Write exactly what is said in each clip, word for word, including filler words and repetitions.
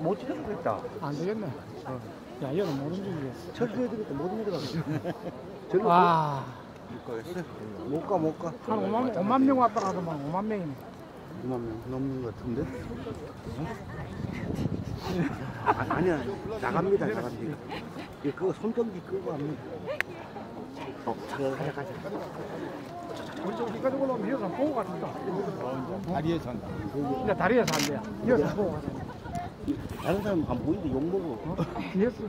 못 치워주겠다. 안 되겠네. 어. 야, 얘는 못 움직이겠어. 철수해주겠다. 못 움직이겠다. 와. 못 가, 못 가. 한 오만, 오만 명 왔다 가더만. 오만 명이네. 오만 명 넘는 것 같은데? 아, 아니야. 나갑니다, 나갑니다. 이거 그거 손경기 끄고 합니다. 어, 가자, 가자, 가자. 우리 쪽 우리까지 올라오면 이어서 보고 가신다. 다리에 잔다. 그러니까 다리에 잔대야. 이어서 보고 가자. 다른 사람 안 보이는데 욕먹어. 됐어.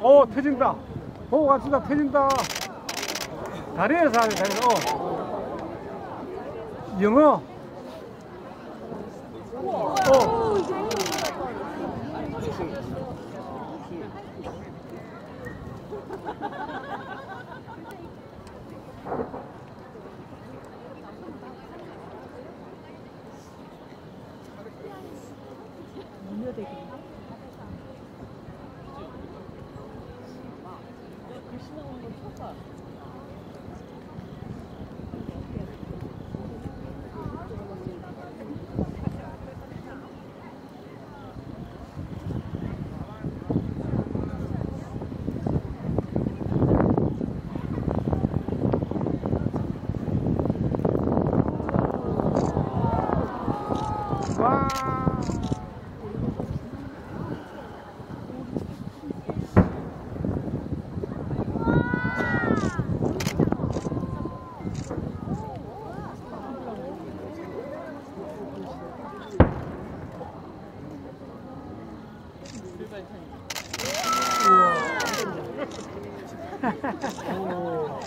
어, 터진다. 보고 갑시다, 터진다. 다리에서 하네, 다리에서. 어. 영어. 어.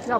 야,